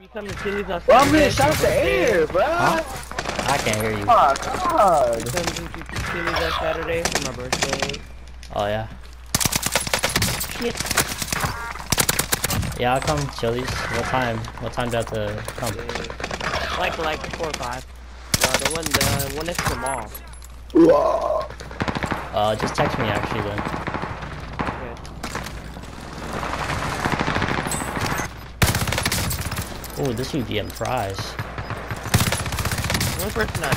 You come and see these on Well, I'm gonna shout the air, bro. Huh? I can't hear you. Oh, God. You come and see these on Saturday for my birthday. Oh, yeah. Shit. Yeah, I'll come to Chili's. What time? What time do I have to come? Like 4 or 5. The one next to the mall. Whoa. Just text me, actually, then. Oh, this is getting prize. One person I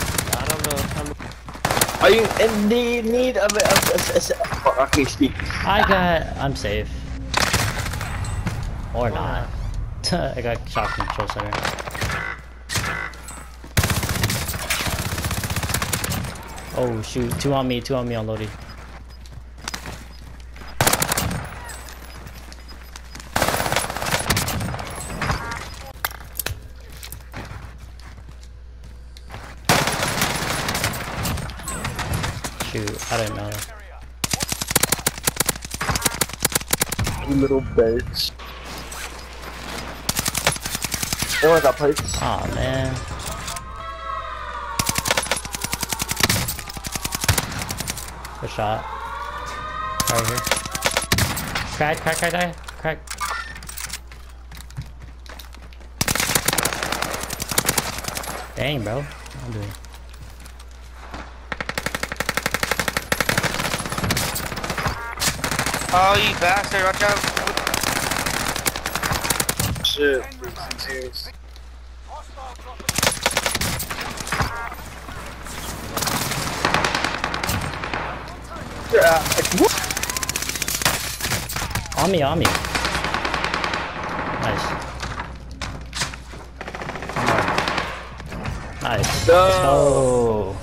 don't know if I'm... Are you in the need of a okay, speak. I'm safe. Or not. I got shot from control center. Oh shoot, two on me on Lodi. Shoot, I don't know. You little bitch. Oh, I got plates. Aw, oh, man. Good shot. Right here. Crack. Dang, bro. I'm doing it. Oh, you bastard, watch out! Shit, tears. Yeah. On me. Nice. Nice. No. Let's go.